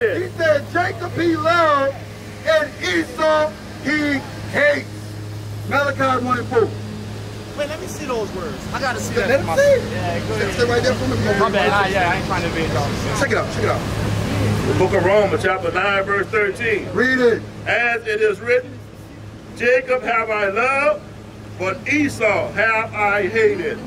He said, Jacob he loved, and Esau he hates. Malachi 1:4. Wait, let me see those words. I gotta see that. Let him see. Yeah, go ahead. Sit right there from the book. My bad. Yeah, I ain't trying to be y'all. Check it out. Check it out. The book of Romans, chapter 9, verse 13. Read it. As it is written, Jacob have I loved, but Esau have I hated.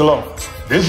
Shalom. This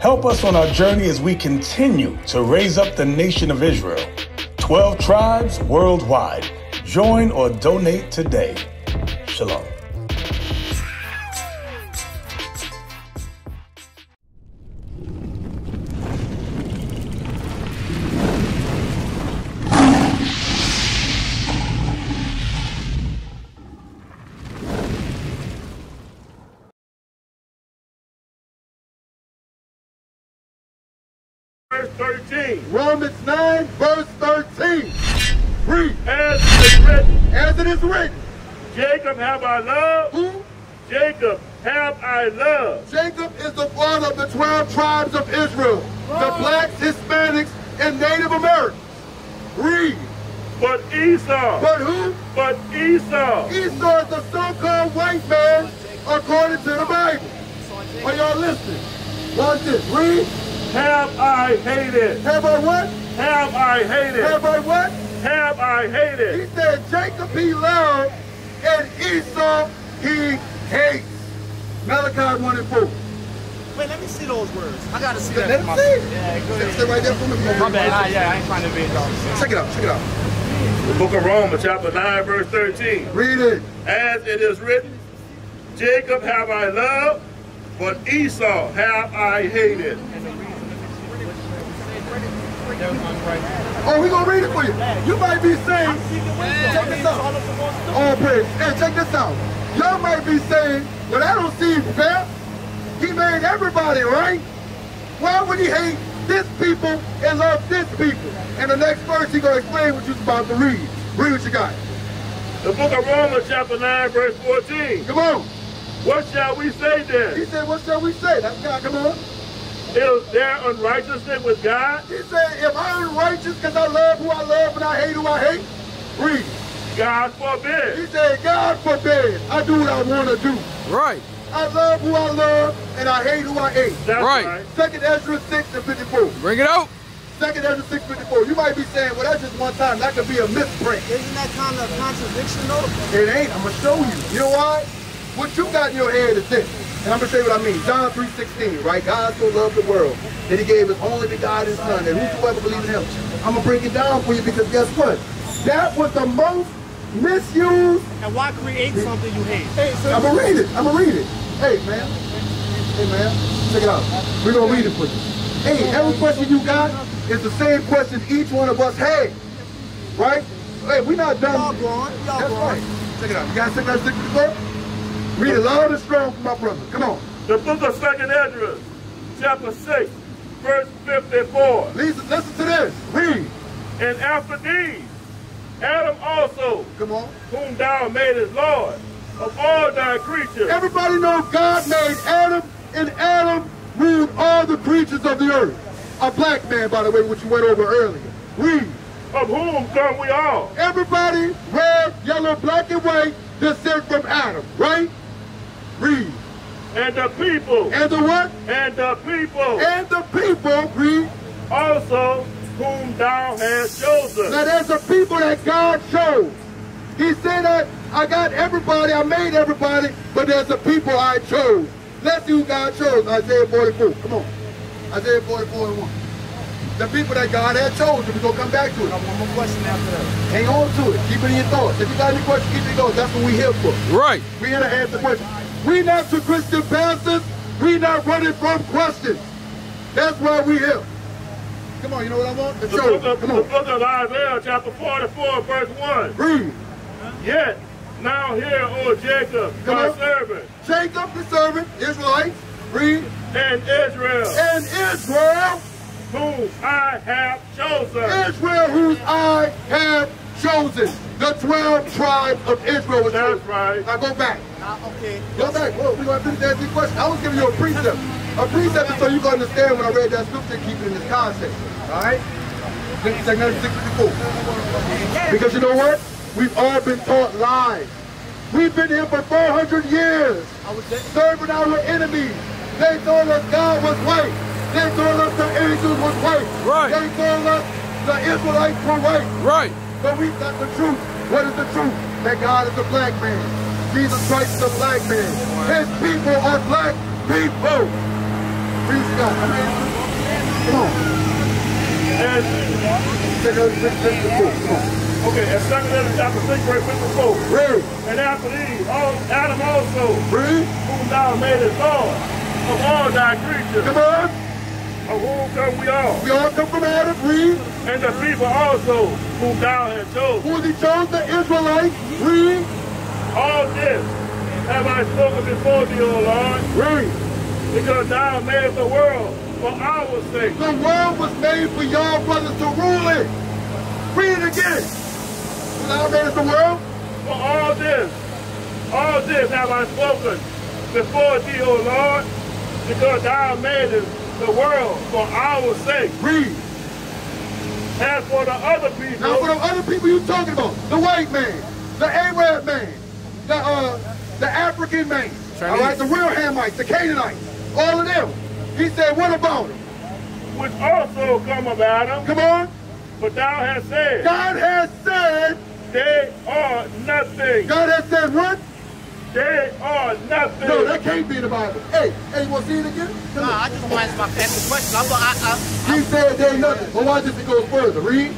Help us on our journey as we continue to raise up the nation of Israel. 12 tribes worldwide. Join or donate today. Shalom. Verse 13. Romans 9, verse 13. Read. As it is written. As it is written. Jacob have I loved. Who? Jacob have I loved. Jacob is the father of the 12 tribes of Israel. Oh. The blacks, Hispanics, and Native Americans. Read. But Esau. But who? But Esau. Esau is the so-called white man according to the Bible. Are y'all listening? Watch this. Read. Have I hated? Have I what? Have I hated? Have I what? Have I hated? He said Jacob he loved and Esau he hates. Malachi 1:4. Wait, let me see those words. I gotta see that. Let him see. Yeah, go ahead. Sit right there from the book. My bad. I ain't trying to be y'all. Check it out. Check it out. The book of Romans, chapter 9, verse 13. Read it. As it is written, Jacob have I loved, but Esau have I hated. Oh, we're going to read it for you. You might be saying, check this out. Oh, praise. Hey, check this out. Y'all might be saying, well, that don't seem fair. He made everybody, right? Why would he hate this people and love this people? And the next verse, he's going to explain what you're about to read. Read what you got. The book of Romans, chapter 9, verse 14. Come on. What shall we say then? He said, what shall we say? That's God. Come on. Is there unrighteousness with God? He said, am I unrighteous because I love who I love and I hate who I hate? Read. God forbid. He said, God forbid. I do what I want to do. Right. I love who I love and I hate who I hate. That's right. 2nd Ezra 6:54. Bring it out. 2nd Ezra 6:54. You might be saying, well, that's just one time. That could be a misprint. Isn't that kind of a contradiction though? It ain't. I'm going to show you. You know why? What you got in your head is this. And I'm going to show you what I mean. John 3:16, right? God so loved the world that he gave his only begotten son, and whosoever believes in him. I'm going to break it down for you because guess what? That was the most misused. And why create something you hate? Hey, so I'm going to read it. I'm going to read it. Hey, man. Hey, man. Check it out. We're going to read it for you. Hey, every question you got is the same question each one of us had. Right? Hey, we're not done. We all gone. We all gone. Right. Check it out. You got 6:54? Read it loud and strong for my brother. Come on. The book of 2nd Ezra, chapter 6, verse 54. Listen to this. Read. And after these, Adam also, come on, whom thou madest Lord of all thy creatures. Everybody knows God made Adam, and Adam ruled all the creatures of the earth. A black man, by the way, which you went over earlier. Read. of whom come we all. Everybody, red, yellow, black, and white, descend from Adam, right? Read. And the people. And the what? And the people. And the people, read. Also, whom thou hast chosen. Now there's a people that God chose. He said that I got everybody, I made everybody, but there's a people I chose. Let's see who God chose. Isaiah 44, come on. Isaiah 44 and 1. The people that God had chosen, we're going to come back to it. I want one more question after that. Hang on to it. Keep it in your thoughts. If you got any questions, keep it in your thoughts. That's what we're here for. Right. We're here to answer questions. We're not your Christian pastors. We're not running from questions. That's why we're here. Come on, you know what I want? The book of Isaiah, chapter 44, verse 1. Read. Yet, now hear, O Jacob, my servant. Jacob, the servant, Israelites. Read. And Israel. And Israel. Whom I have chosen. Israel, whom I have chosen. The 12 tribes of Israel was chosen. That's right. Now go back. Okay. Go back. Well, we're going to finish answering questions. I was giving you a precept. A precept so you can understand when I read that scripture and keep it in this context. All right? 1964. Because you know what? We've all been taught lies. We've been here for 400 years, serving our enemies. They told us God was white. They told us the angels was white. Right. They told us the Israelites were white. Right. But we got the truth. What is the truth? That God is a black man. Jesus Christ is a black man. His people are black people. Praise God. Come on. And okay, and 2 Peter chapter 6, verse 54. Read. And after these, Adam also, read, whom thou madest Lord of all thy creatures. Come on. Of whom come we all. We all come from Adam, read. And the people also, whom thou hast chosen. Who has he chosen? The Israelites, read. All this have I spoken before thee, O Lord. Read. Because thou madest the world for our sake. The world was made for y'all brothers to rule it. Read it again. Thou madest the world? For all this have I spoken before thee, O Lord, because thou madest the world for our sake. Read. As for the other people. Now, for the other people you're talking about, the white man, the Arab man, the African man, all right, the real Hamites, the Canaanites, all of them. He said, what about them? Which also come about them. Come on. But thou hast said. God has said. They are nothing. God has said what? They are nothing. No, that can't be in the Bible. Hey, you want to see it again? Come on. I just want to ask my pastor's question. He said they're nothing. But watch this, it goes further. Read.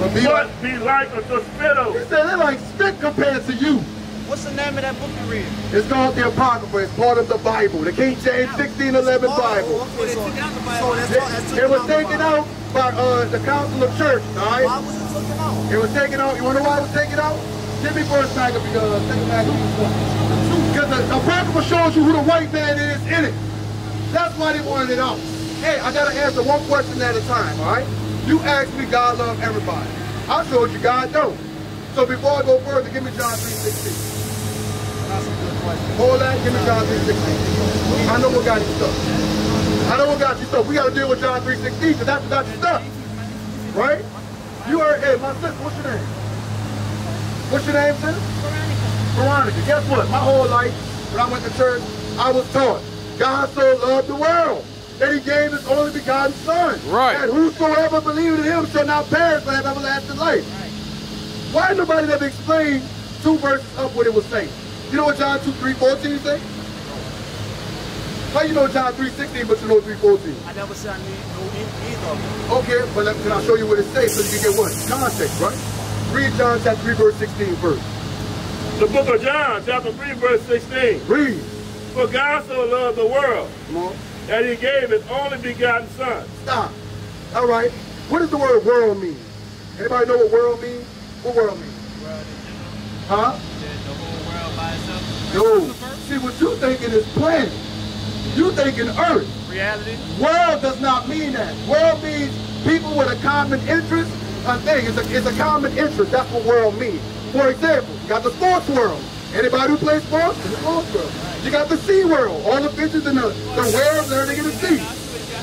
But be like a spittle. He said they're like spit compared to you. What's the name of that book you read? It's called the Apocrypha. It's part of the Bible. The King James 1611 Bible. Okay, so it was taken out by the Council of Church, all right? Why was it taken out? It was taken out. You wonder why it was taken out? Give me first back up because the Apocrypha shows you who the white man is in it. That's why they wanted it out. Hey, I gotta answer one question at a time, all right? You asked me God love everybody. I showed you God don't. So before I go further, give me John 3:16. Hold that, give me John 3:16. I know what got you stuck. I know what got you stuck. We got to deal with John 3:16 because that's what got you stuck. Right? You heard, hey, my sister, what's your name? What's your name, sis? Veronica. Veronica, guess what? My whole life, when I went to church, I was taught, God so loved the world that he gave his only begotten son. Right. And whosoever believed in him shall not perish but have everlasting life. Right. Why did nobody ever explain 2 verses up what it was saying? You know what John 2:3-14 says? How you know John 3:16, but you know 3:14? I never said I need no either. Okay, but can I show you what it says so you can get what? Context, right? Read John chapter 3, verse 16 first. The book of John, chapter 3, verse 16. Read. For God so loved the world that he gave his only begotten son. Stop. All right. What does the word world mean? Anybody know what world means? What world means? Huh? The whole world by itself. No. See, what you thinking is planet. You think in earth. Reality. World does not mean that. World means people with a common interest. A thing. It's a common interest. That's what world means. For example, you got the sports world. Anybody who plays sports? The sports world. You got the sea world. All the fishes and the whales and everything in the sea.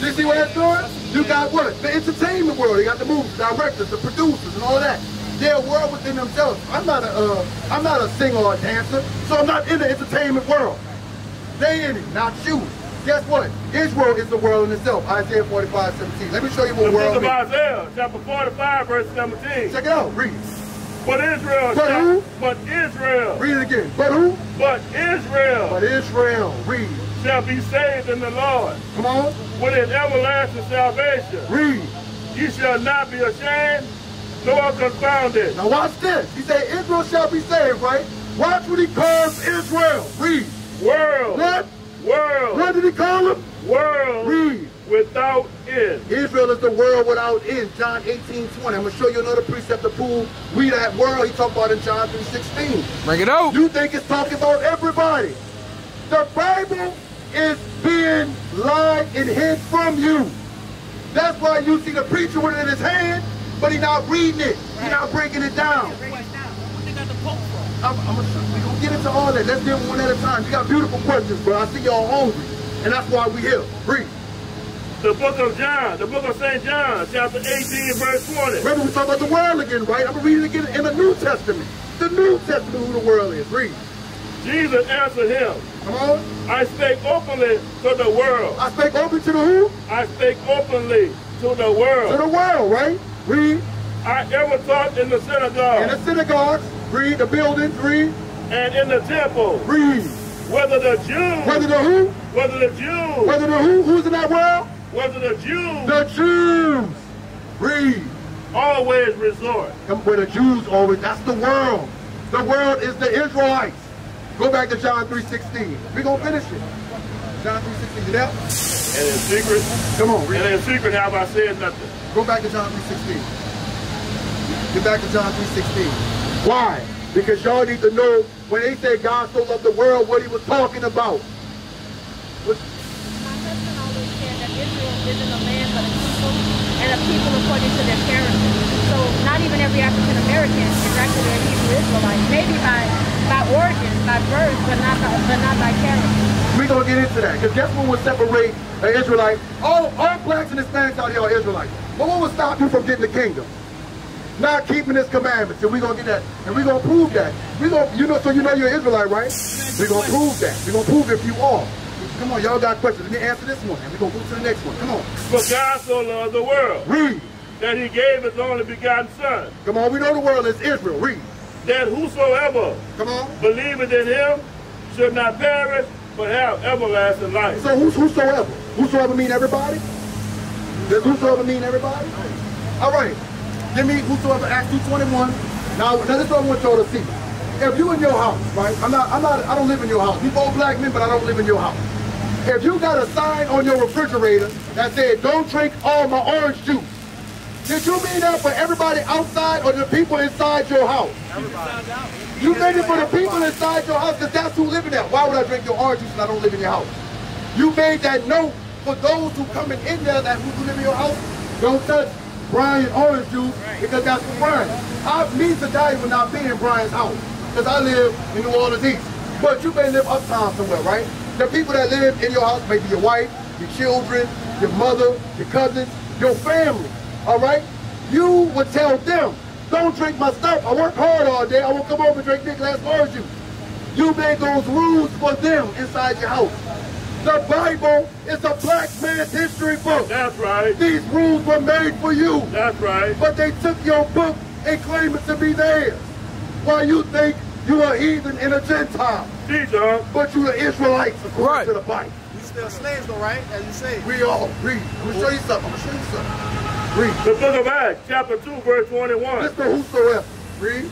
You see what that's doing? You got what? The entertainment world. They got the movies, the directors, the producers, and all that. They're a world within themselves. I'm not a singer or a dancer, so I'm not in the entertainment world. They in it, not you. Guess what? Israel is the world in itself. Isaiah 45:17. Let me show you what world is. The book of Isaiah, chapter 45, verse 17. Check it out. Read it. But Israel. But who? But Israel. Read it again. But who? But Israel. But Israel. Read. Shall be saved in the Lord. Come on. With his everlasting salvation. Read. Ye shall not be ashamed, nor confounded. Now watch this. He said Israel shall be saved, right? Watch what he calls Israel. Read. World. What? World. What did he call him? World. Read. Without end. Israel is the world without end. John 18:20. I'm going to show you another precept to prove we that world he talked about in John 3:16. Bring it out. You think it's talking about everybody. The Bible is being lied and hid from you. That's why you see the preacher with it in his hand, but he's not reading it. He's not breaking it down. We're going to get into all that. Let's do it one at a time. You got beautiful questions, bro. I see y'all hungry, and that's why we here. Read. The book of John, the book of St. John, chapter 18, verse 20. Remember, we're talking about the world again, right? I'm going to read it again in the New Testament. The New Testament, who the world is. Read. Jesus answered him. Come on. I spake openly to the world. I spake openly to the who? I spake openly to the world. To the world, right? Read. I ever taught in the synagogue. In the synagogues. Read. The buildings. Read. And in the temple. Read. Whether the Jews. Whether the who? Whether the Jews. Whether the who? Who's in that world? Whether the Jews. The Jews. Read. Always resort. Where the Jews always. That's the world. The world is the Israelites. Go back to John 3:16. We're going to finish it. John 3:16. You there? And in secret. Come on. Read. And in secret have I said nothing. Go back to John 3:16. Get back to John 3:16. Why? Because y'all need to know when they said God so loved the world, what he was talking about. What's isn't a land but a people, and a people according to their character. So not even every African-American is actually a Hebrew Israelite. Maybe by origin, by birth, but not by character. We're going to get into that, because guess what would separate an Israelite? All blacks and Hispanics out here are Israelites. But what would stop you from getting the kingdom? Not keeping his commandments. And we're going to get that. And we're going to prove that. We're going to, so you know you're an Israelite, right? We're going to prove that. We're going to prove if you are. Come on, y'all got questions. Let me answer this one, and we're going to go to the next one. Come on. For God so loved the world. Read. That he gave his only begotten son. Come on, we know the world is Israel. Read. That whosoever believeth in him should not perish, but have everlasting life. So whosoever? Whosoever mean everybody? Does whosoever mean everybody? All right. Give me whosoever, Acts 2:21. Now this is what I want y'all to see. If you in your house, right? I don't live in your house. We both black men, but I don't live in your house. If you got a sign on your refrigerator that said, don't drink all my orange juice, did you mean that for everybody outside or the people inside your house? Everybody. You made it for the people inside your house because that's who live in there. Why would I drink your orange juice and I don't live in your house? You made that note for those who coming in there that who live in your house, don't touch Brian orange juice because that's for Brian. I mean today would not be in Brian's house because I live in New Orleans East. But you may live uptown somewhere, right? The people that live in your house, maybe your wife, your children, your mother, your cousins, your family, all right? You would tell them, don't drink my stuff. I work hard all day. I won't come over and drink big glass orange juice. You made those rules for them inside your house. The Bible is a black man's history book. That's right. These rules were made for you. That's right. But they took your book and claimed it to be theirs. Why you think you are heathen and a Gentile. But you are Israelites according to the Bible. We still slaves though, right? As you say. We all read. I'm going to show you something. Read. The book of Acts, chapter 2, verse 21. This to whosoever. Read.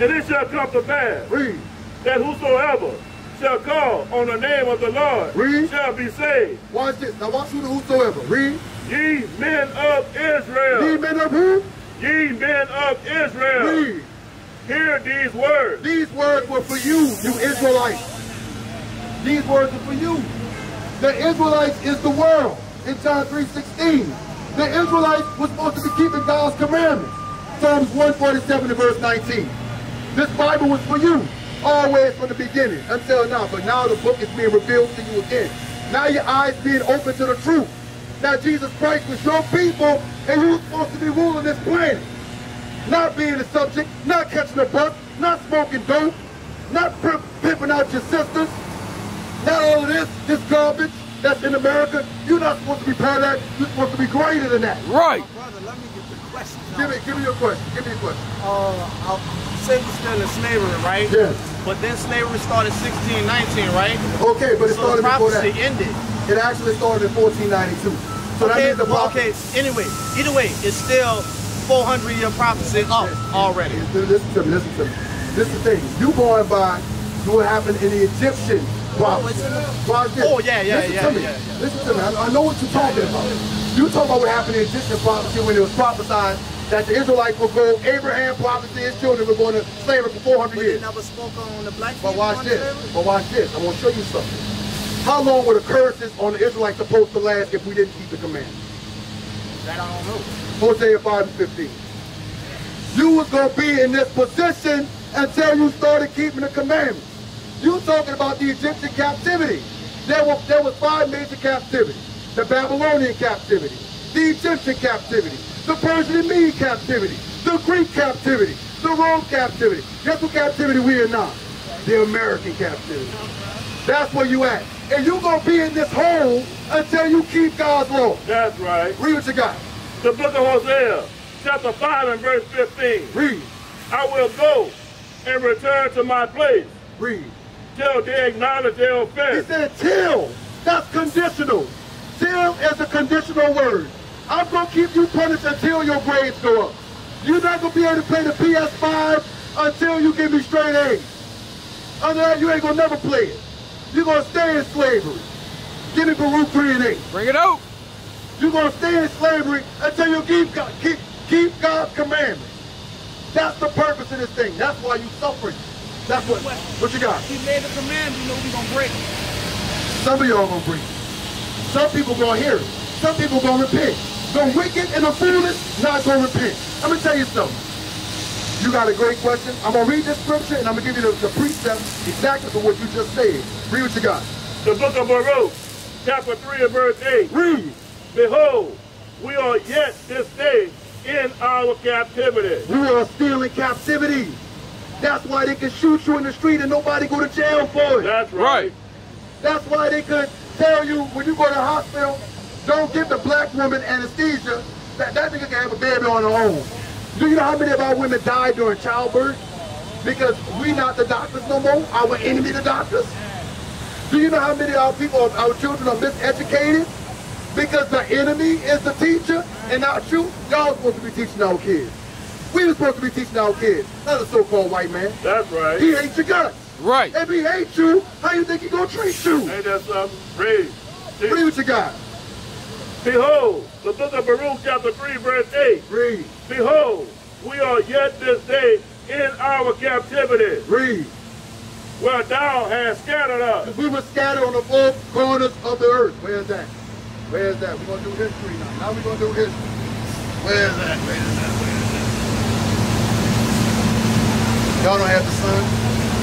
And it shall come to pass. Read. That whosoever shall call on the name of the Lord. Read. Shall be saved. Watch this. Now watch who the whosoever. Read. Ye men of Israel. Ye men of who? Ye men of Israel. Read. Hear these words. These words were for you, you Israelites. These words are for you. The Israelites is the world in John 3:16. The Israelites were supposed to be keeping God's commandments. Psalms 147 and verse 19. This Bible was for you, always from the beginning until now. But now the book is being revealed to you again. Now your eyes being open to the truth. that Jesus Christ was your people and you were supposed to be ruling this planet. Not being a subject, not catching a buck, not smoking dope, not pimping out your sisters, not all of this garbage that's in America. You're not supposed to be part of that. You're supposed to be greater than that. Right. Oh, brother, let me get the question. Give me your question. Give me your question. Satan was still in slavery, right? Yes. But then slavery started 1619, right? Okay, but it started before that. So the prophecy ended. It actually started in 1492. So okay, that means the prophecy. Okay, anyway, either way, it's still 400-year prophecy up already. Listen to me, listen to me. This is the thing. You going by what happened in the Egyptian prophecy. Oh, yeah. Listen to me. I know what you're talking about. You talking about what happened in the Egyptian prophecy when it was prophesied that the Israelites will go, Abraham prophesied his children were going to slavery for 400 years. Never spoke on the black people. But watch this. But watch this. I'm going to show you something. How long were the curses on the Israelites supposed to last if we didn't keep the commandments? That I don't know. Hosea 5:15. You was going to be in this position until you started keeping the commandments. You talking about the Egyptian captivity. There was five major captivities. The Babylonian captivity, the Egyptian captivity, the Persian and Mede captivity, the Greek captivity, the Rome captivity. Guess what captivity we are now? The American captivity. That's where you at. And you gonna be in this hole until you keep God's law. That's right. Read what you got. The book of Hosea, chapter 5 and verse 15. Read. I will go and return to my place. Read. Till they acknowledge their offense. He said till. That's conditional. Till is a conditional word. I'm going to keep you punished until your grades go up. You're not going to be able to play the PS5 until you give me straight A's. Other than that, you ain't going to never play it. You're going to stay in slavery. Give me Baruch 3:8. Bring it out. You're going to stay in slavery until you keep God's commandments. That's the purpose of this thing. That's why you suffering. That's what you got? He made the command, you know we're going to break it. Some of y'all going to break it. Some people going to hear it. Some people going to repent. The wicked and the foolish not going to repent. Let me tell you something. You got a great question. I'm going to read this scripture and I'm going to give you the precept exactly for what you just said. Read what you got. The book of Baruch, chapter 3 and verse 8. Read. Behold, we are yet this day in our captivity. We are still in captivity. That's why they can shoot you in the street and nobody go to jail for it. That's right. That's why they could tell you when you go to the hospital, don't give the black woman anesthesia. That nigga can have a baby on her own. Do you know how many of our women die during childbirth? Because we not the doctors no more. Our enemy the doctors. Do you know how many of our people, our children are miseducated? Because the enemy is the teacher and not you. Y'all supposed to be teaching our kids. We were supposed to be teaching our kids, not a so-called white man. That's right. He hates your guts. Right. If he hates you, how you think he gonna treat you? Hey, that's read. Read what you got. Behold, the book of Baruch chapter 3 verse 8. Read. Behold, we are yet this day in our captivity. Read. Where thou hast scattered us. We were scattered on the four corners of the earth. Where's that? Where's that? We're gonna do history now. Now we're gonna do history. Where's that? Where's that? Where's that? Y'all don't have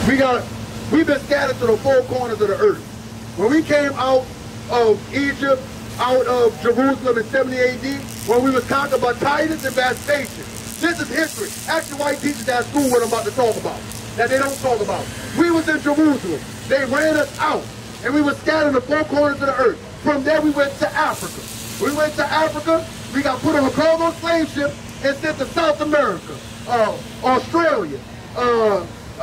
the sun. We've been scattered to the four corners of the earth. When we came out of Egypt, out of Jerusalem in 70 AD, when we was conquered by Titus and Vespasian. This is history. Actually, white teachers at school what I'm about to talk about, that they don't talk about. We was in Jerusalem. They ran us out, and we were scattered to the four corners of the earth. From there, we went to Africa. We went to Africa. We got put on a cargo slave ship and sent to South America, Australia,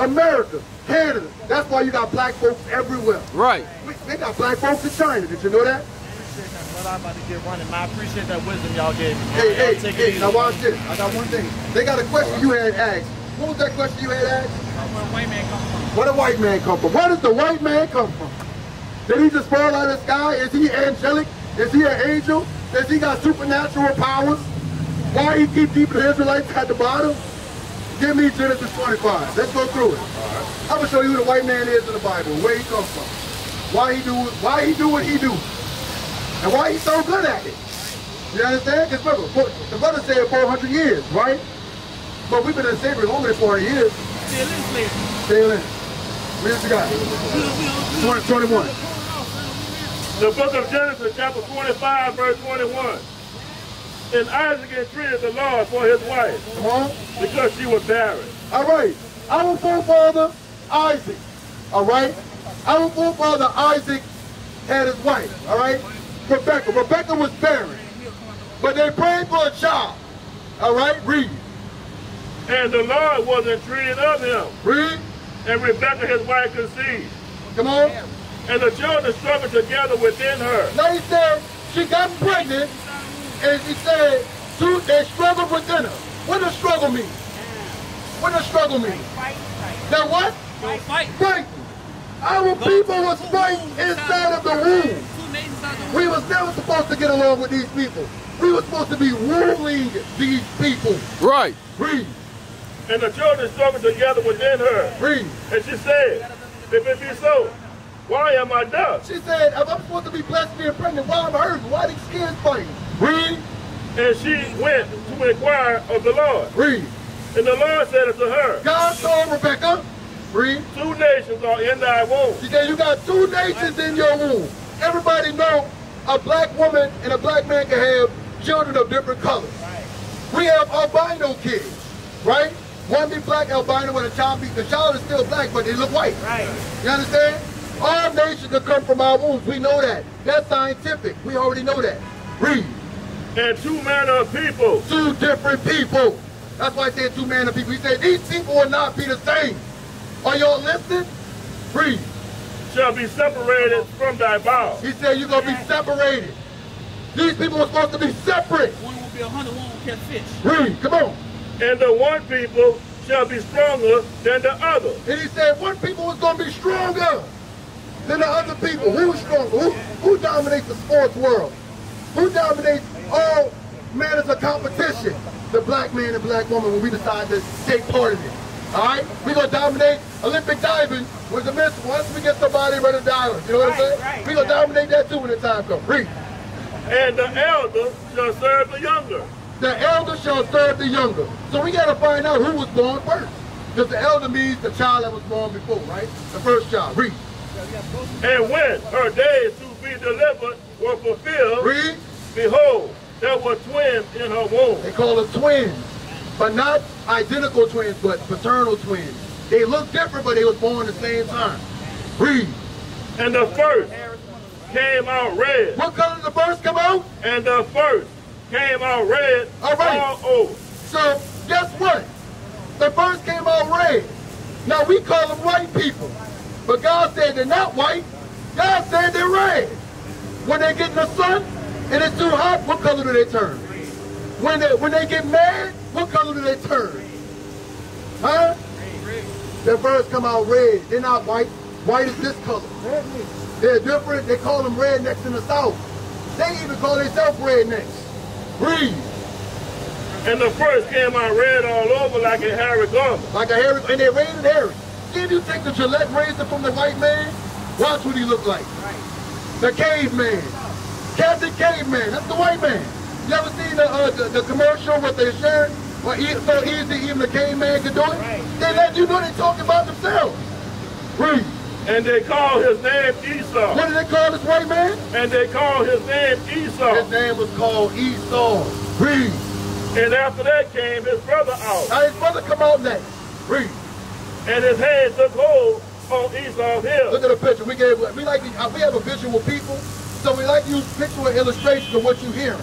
America, Canada. That's why you got black folks everywhere. Right. They got black folks in China. Did you know that? Well, I'm about to get running. I appreciate that wisdom y'all gave me. Hey, now watch this. I got one thing. They got a question you had asked. What was that question you had asked? Where a white man come from? Where a white man come from? Where does the white man come from? Did he just fall out of the sky? Is he angelic? Is he an angel? Does he got supernatural powers? Why he keep keeping the Israelites at the bottom? Give me Genesis 25. Let's go through it. Right. I'm gonna show you who the white man is in the Bible, where he comes from, why he do what he do, and why he's so good at it. You understand? Because remember, the brother said 400 years, right? But we've been in slavery longer than 400 years. Still in slavery. Still in. Where's the guy? 21. The book of Genesis, chapter 45, verse 21. And Isaac entreated the Lord for his wife, because she was barren. All right. Our forefather Isaac, all right? Our forefather Isaac had his wife, all right? Rebecca. Rebecca was barren. But they prayed for a child. All right? Read. And the Lord was entreated of him. Read. And Rebecca, his wife, conceived. Come on. And the children struggled together within her. Now he said she got pregnant, and she said they struggled within her. What does struggle mean? What does struggle mean? Now what? Fight. Fight. Our people was fighting inside of the womb. We was never supposed to get along with these people. We were supposed to be ruling these people. Right. Read. And the children struggled together within her. Read. And she said, if it be so, why am I thus? She said, if I'm supposed to be blessed being pregnant, why am I hurting? Why these kids fighting? Read. And she went to inquire of the Lord. Read. And the Lord said unto her, God told Rebecca, read, two nations are in thy womb. She said, you got two nations in your womb. Everybody know a black woman and a black man can have children of different colors. Right. We have albino kids, right? One be black albino and the child is still black, but they look white. Right. You understand? All nations that come from our wombs, we know that. That's scientific. We already know that. Read. And two manner of people. Two different people. That's why I said two manner of people. He said, these people will not be the same. Are y'all listening? Read. Shall be separated from thy bowels. He said, you're going to be separated. These people are supposed to be separate. One will be 100, one will catch fish. Read, come on. And the one people shall be stronger than the other. And he said, one people is going to be stronger than the other people. Who's stronger? Who dominates the sports world? Who dominates all matters of competition? The black man and black woman when we decide to take part in it. All right? We're going to dominate Olympic diving with the men. Once we get somebody ready to dive, you know what I'm saying? Right, we're going to dominate that too when the time comes. Read. And the elder shall serve the younger. The elder shall serve the younger. So we got to find out who was born first. Because the elder means the child that was born before, right? The first child. Read. And when her days to be delivered were fulfilled, read, behold, there were twins in her womb. They call them twins. But not identical twins, but paternal twins. They look different, but they was born at the same time. Read. And the first came out red. What color did the first come out? And the first came out red. All right. All over. So, guess what? The first came out red. Now, we call them white people. But God said they're not white. God said they're red. When they get in the sun and it's too hot, what color do they turn? When they get mad, what color do they turn? Huh? Their birds come out red. They're not white. White is this color. They're different. They call them rednecks in the South. They even call themselves rednecks. Breathe. And the first came out red all over like a hairy garment. Like a hairy, and they're red and hairy. See, if you take the Gillette razor from the white man, watch what he look like. The caveman. Captain Caveman. That's the white man. You ever seen the commercial with the insurance? Well, so easy, even the caveman could do it. Right. They let you know they talking about themselves. Read. And they call his name Esau. What did they call this white man? And they call his name Esau. His name was called Esau. Read. And after that came his brother out. Now his brother come out next. Read. And his hand took hold on Esau's heel. Look at the picture. We have a visual people, so we like to use picture illustrations of what you hear.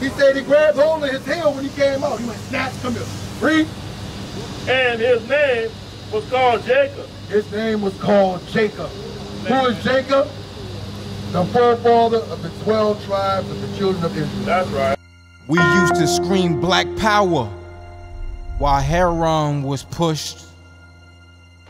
He said he grabbed hold of his heel when he came out. He went, snatch, come here. Read. And his name was called Jacob. His name was called Jacob. Who is Jacob? The forefather of the 12 tribes of the children of Israel. That's right. We used to scream black power while Haran was pushed.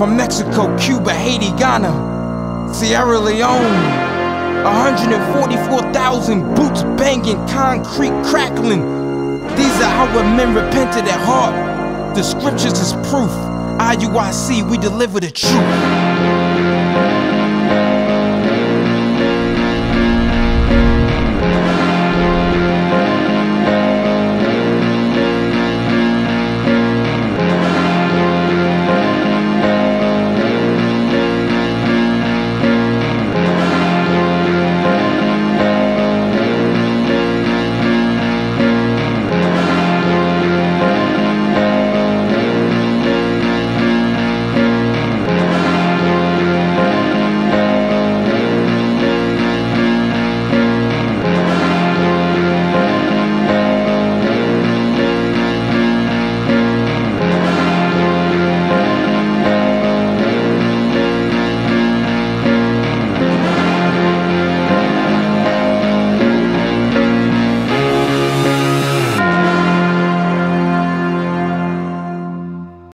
From Mexico, Cuba, Haiti, Ghana, Sierra Leone. 144,000 boots banging, concrete crackling. These are our men repented at heart. The scriptures is proof. IUIC, we deliver the truth.